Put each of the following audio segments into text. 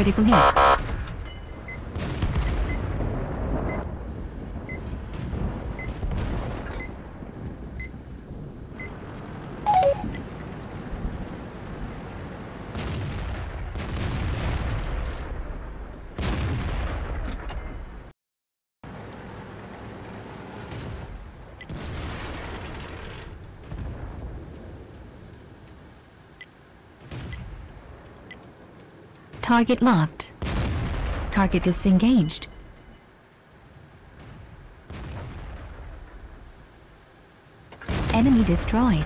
Critical hit. Target locked. Target disengaged. Enemy destroyed.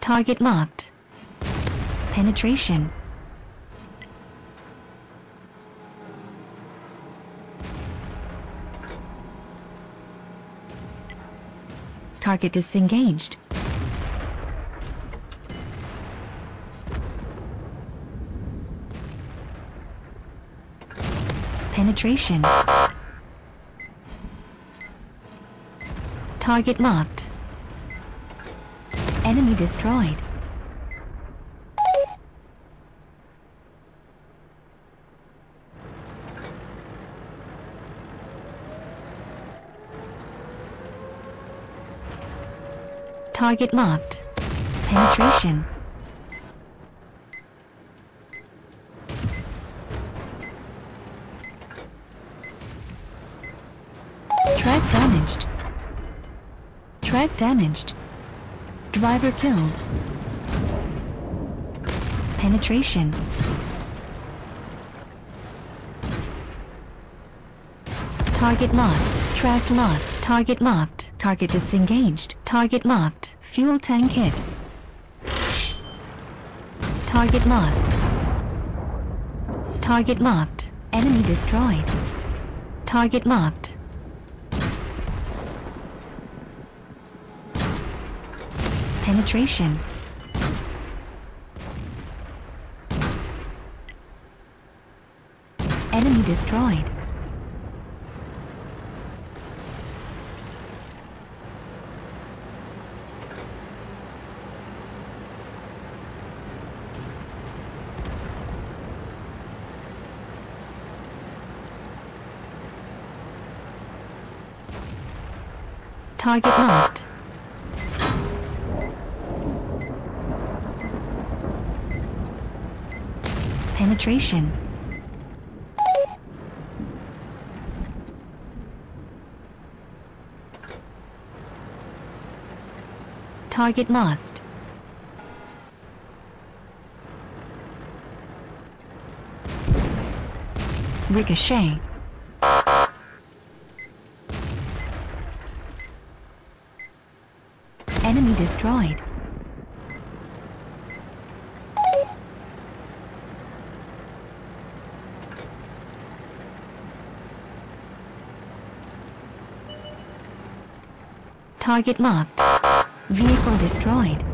Target locked. Penetration. Target disengaged. Penetration. Target locked. Enemy destroyed. Target locked. Penetration. Track damaged. Track damaged. Driver killed. Penetration. Target locked. Track locked. Target locked. Target disengaged. Target locked. Fuel tank hit. Target lost. Target locked. Enemy destroyed. Target locked. Penetration. Enemy destroyed. Target locked. Penetration. Target lost. Ricochet. Enemy destroyed. Target locked. Vehicle destroyed.